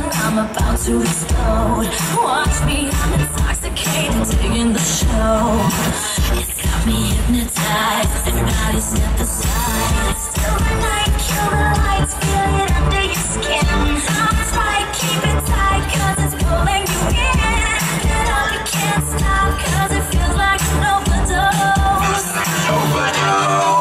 poison I'm about to explode. Watch me, I'm intoxicated, digging the show. It's got me hypnotized, everybody step aside. It's still the night, kill the lights, feel it under your skin. Stop tight, keep it tight, cause it's pulling you in. Get up, you can't stop, cause it feels like an overdose. Overdose.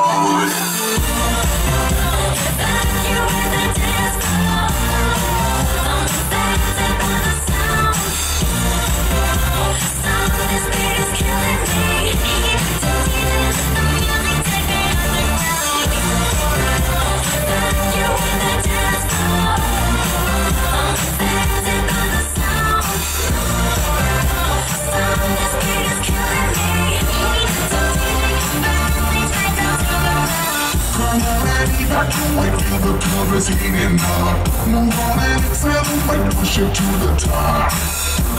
The club is heating up. Move on and accelerate, push it to the top.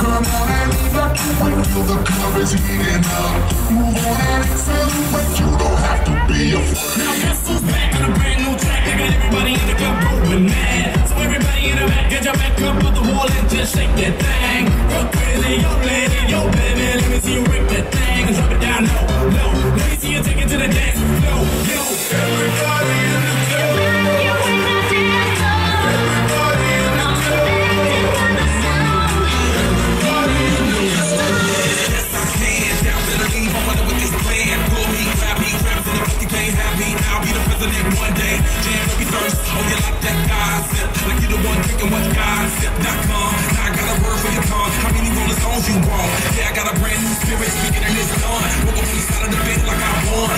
Come on and evacuate, feel the club is heating up. Move on and accelerate, you don't have to be afraid. Now Hustle's back on a brand new track. I got everybody in the club going mad. So everybody in the back, get your back up on the wall and just shake that thing. Go crazy, yo lady, yo baby, let me see you break that thing. Drop it down low, low, let me see you take it to the dance floor. Yo, everybody in the club. One day, jam every thirst. Oh, you like that gossip? Like you the one drinking what gossip.com. Now I got a word for your tongue. How many rolling songs you want? Yeah, I got a brand new spirit speaking and it's done. Woke up on the side of the bed like I won.